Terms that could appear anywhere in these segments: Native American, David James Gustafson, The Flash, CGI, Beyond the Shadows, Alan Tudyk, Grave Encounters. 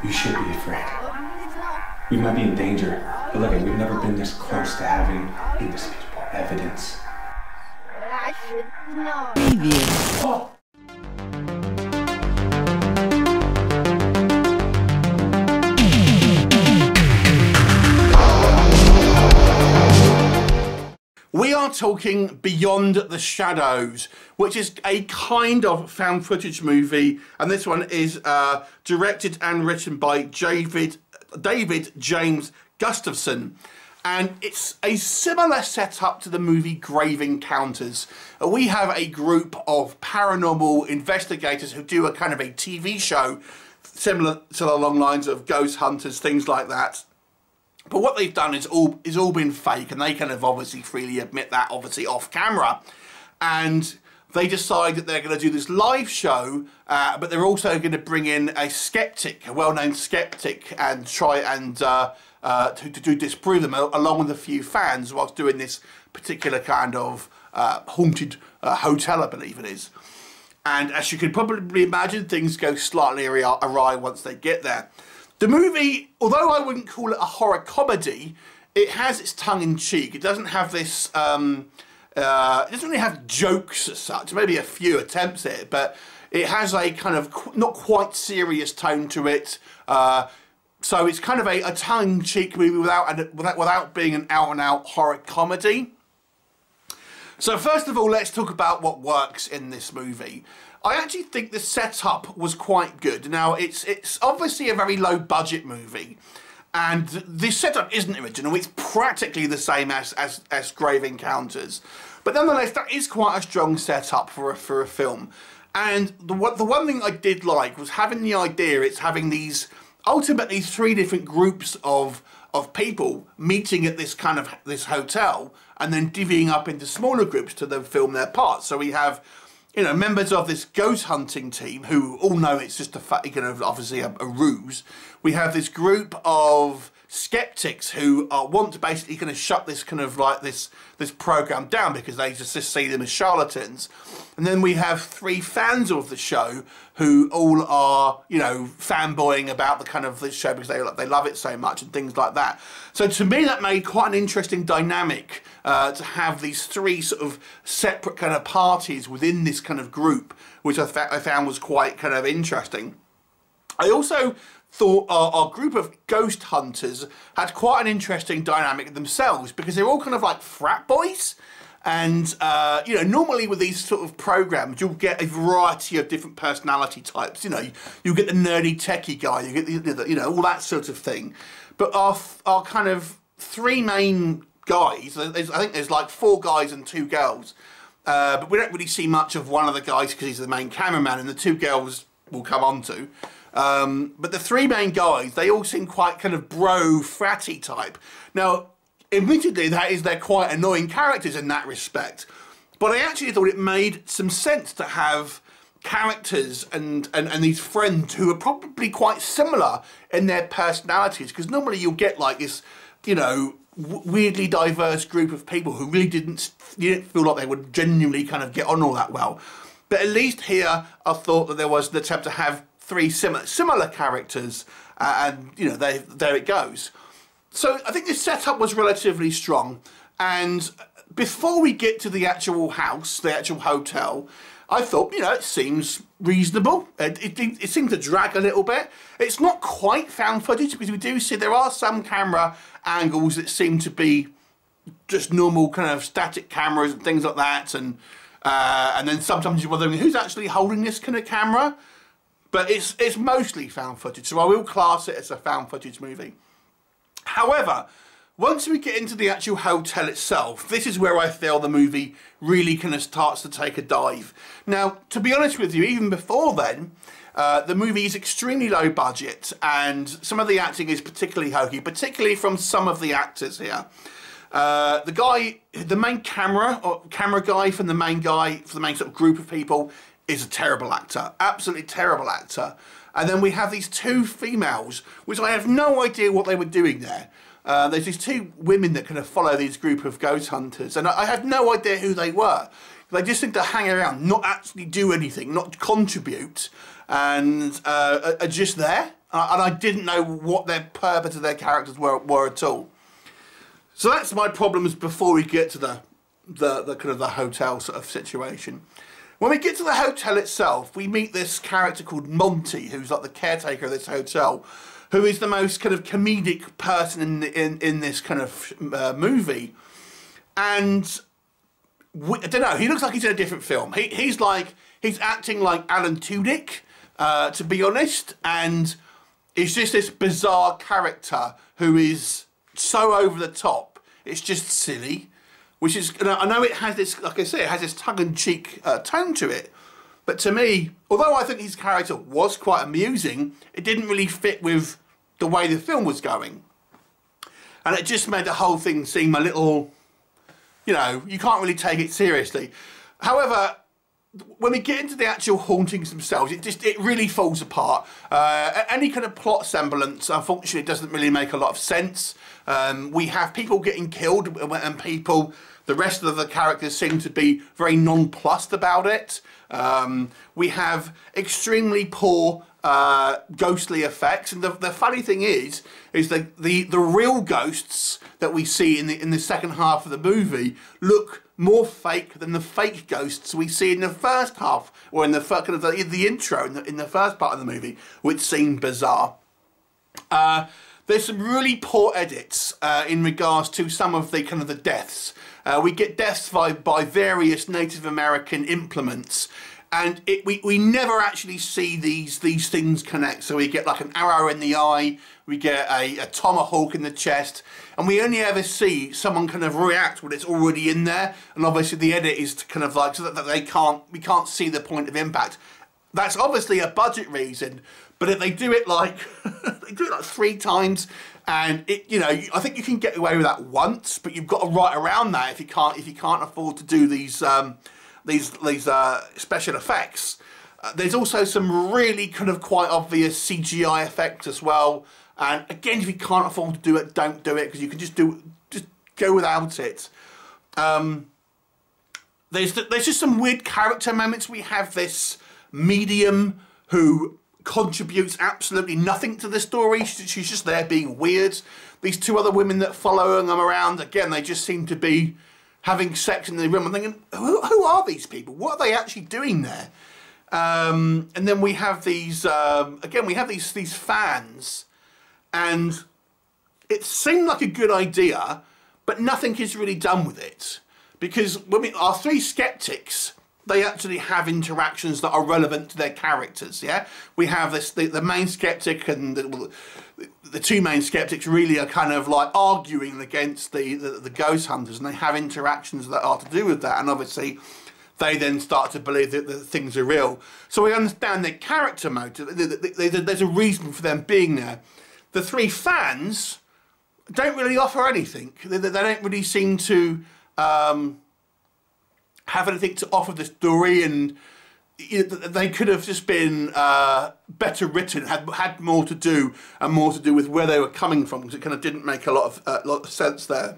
You should be afraid. We might be in danger, but look, we've never been this close to having indisputable evidence. I should know. Previous. Oh. We are talking Beyond the Shadows, which is a kind of found footage movie, and this one is directed and written by David James Gustafson, and it's a similar setup to the movie Grave Encounters. We have a group of paranormal investigators who do a kind of a TV show similar to the long lines of Ghost Hunters, things like that. But what they've done is all been fake, and they kind of obviously freely admit that, obviously off camera. And they decide that they're going to do this live show, but they're also going to bring in a skeptic, a well-known skeptic, and try and to disprove them, along with a few fans, whilst doing this particular kind of haunted hotel, I believe it is. And as you can probably imagine, things go slightly awry once they get there. The movie, although I wouldn't call it a horror comedy, it has its tongue in cheek. It doesn't have this, it doesn't really have jokes as such, maybe a few attempts at it, but it has a kind of not quite serious tone to it. So it's kind of a tongue in cheek movie without being an out and out horror comedy. So first of all, let's talk about what works in this movie. I actually think the setup was quite good. Now, it's obviously a very low-budget movie, and the setup isn't original. It's practically the same as Grave Encounters. But nonetheless, that is quite a strong setup for a film. And the one thing I did like was having the idea, it's having these, ultimately, three different groups of people meeting at this kind of, this hotel, and then divvying up into smaller groups to then film their parts. So we have, you know, members of this ghost hunting team who all know it's just obviously a ruse. We have this group of skeptics who want to basically kind of shut this kind of like this program down because they just see them as charlatans. And then we have three fans of the show who all are, you know, fanboying about the kind of this show because they love it so much and things like that. So to me, that made quite an interesting dynamic to have these three sort of separate kind of parties within this kind of group, which I found was quite kind of interesting. I also thought our group of ghost hunters had quite an interesting dynamic themselves because they're all kind of like frat boys. And, you know, normally with these sort of programs, you'll get a variety of different personality types. You know, you'll get the nerdy techie guy, you get the, you know, all that sort of thing. But our kind of three main guys, I think there's like 4 guys and 2 girls. But we don't really see much of one of the guys because he's the main cameraman, and the 2 girls we'll come on to. But the 3 main guys, they all seem quite kind of bro, fratty type. Now, admittedly, they're quite annoying characters in that respect. But I actually thought it made some sense to have characters and these friends who are probably quite similar in their personalities. Because normally you'll get like this, you know, weirdly diverse group of people who really didn't feel like they would genuinely kind of get on all that well. But at least here, I thought that there was an attempt to have 3 similar characters, and, you know, there it goes. So I think this setup was relatively strong. And before we get to the actual house, the actual hotel, I thought, you know, it seems reasonable. It seems to drag a little bit. It's not quite found footage because we do see there are some camera angles that seem to be just normal kind of static cameras and things like that. And then sometimes you're wondering who's actually holding this kind of camera. But it's mostly found footage, so I will class it as a found footage movie. However, once we get into the actual hotel itself, this is where I feel the movie really kind of starts to take a dive. Now, to be honest with you, even before then, the movie is extremely low budget, and some of the acting is particularly hokey, particularly from some of the actors here. The main camera guy from the main sort of group of people, is a terrible actor, absolutely terrible actor. And then we have these 2 females, which I have no idea what they were doing there. There's these 2 women that kind of follow these group of ghost hunters, and I had no idea who they were. They just seem to hang around, not actually do anything, not contribute, and are just there. And I didn't know what their purpose of their characters were at all. So that's my problems before we get to the kind of the hotel sort of situation. When we get to the hotel itself, we meet this character called Monty, who's like the caretaker of this hotel, who is the most kind of comedic person in this kind of movie. And I don't know, he looks like he's in a different film. He's acting like Alan Tudyk, to be honest, and it's just this bizarre character who is so over the top. It's just silly, which is, and I know it has this, like I say, it has this tongue-in-cheek tone to it, but to me, although I think his character was quite amusing, it didn't really fit with the way the film was going. And it just made the whole thing seem a little, you know, you can't really take it seriously. However, when we get into the actual hauntings themselves, it really falls apart. Any kind of plot semblance, unfortunately, doesn't really make a lot of sense. We have people getting killed, and the rest of the characters seem to be very nonplussed about it. We have extremely poor ghostly effects, and the funny thing is that the real ghosts that we see in the second half of the movie look more fake than the fake ghosts we see in the first half, or in the kind of the intro in the first part of the movie, which seemed bizarre. There's some really poor edits in regards to some of the kind of the deaths. We get deaths by various Native American implements, and we never actually see these things connect. So we get like an arrow in the eye, we get a tomahawk in the chest, and we only ever see someone kind of react when it's already in there. And obviously the edit is to kind of like, so that we can't see the point of impact. That's obviously a budget reason, but if they do it like they do it like 3 times, and you know, I think you can get away with that once, but you've got to write around that if you can't afford to do these special effects. There's also some really kind of quite obvious CGI effects as well. And again, if you can't afford to do it, don't do it, because you can just go without it. There's just some weird character moments. We have this medium who contributes absolutely nothing to the story. She's just there being weird. These 2 other women that follow them around, again, they just seem to be having sex in the room. I'm thinking, who are these people? What are they actually doing there? And then we have these, again, we have these fans, and it seemed like a good idea, but nothing is really done with it. Because when our 3 skeptics, they actually have interactions that are relevant to their characters, yeah? We have this, the main skeptic and the 2 main skeptics really are kind of like arguing against the ghost hunters, and they have interactions that are to do with that, and obviously they then start to believe that things are real. So we understand their character motive, there's a reason for them being there. The 3 fans don't really offer anything. They don't really seem to have anything to offer the story, and they could have just been better written, had more to do, and more to do with where they were coming from, because it kind of didn't make a lot of sense there.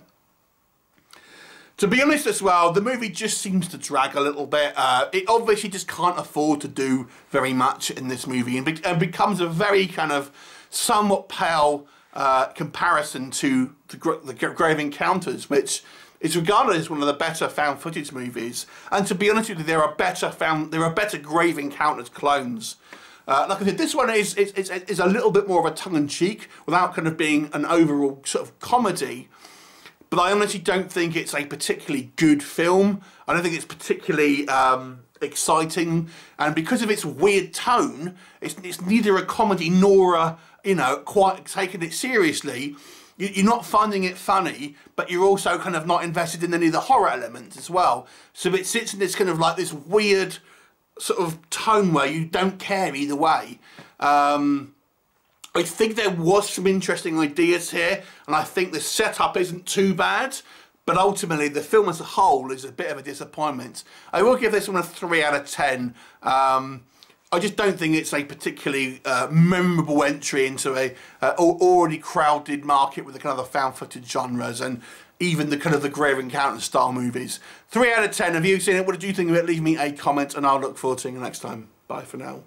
To be honest as well, the movie just seems to drag a little bit. It obviously just can't afford to do very much in this movie, and becomes a very kind of somewhat pale comparison to the Grave Encounters, which is regarded as one of the better found footage movies. And to be honest with you, there are better Grave Encounters clones. Like I said, this one is a little bit more of a tongue-in-cheek, without kind of being an overall sort of comedy. But I honestly don't think it's a particularly good film. I don't think it's particularly exciting, and because of its weird tone, it's neither a comedy nor a, you know, quite taking it seriously. You're not finding it funny, but you're also kind of not invested in any of the horror elements as well. So it sits in this kind of like this weird sort of tone where you don't care either way. I think there was some interesting ideas here, and I think the setup isn't too bad, but ultimately the film as a whole is a bit of a disappointment. I will give this one a 3/10. I just don't think it's a particularly memorable entry into a already crowded market with the kind of the found footage genres, and even the kind of the Grave Encounter style movies. 3/10. Have you seen it? What did you think of it? Leave me a comment, and I'll look forward to seeing you next time. Bye for now.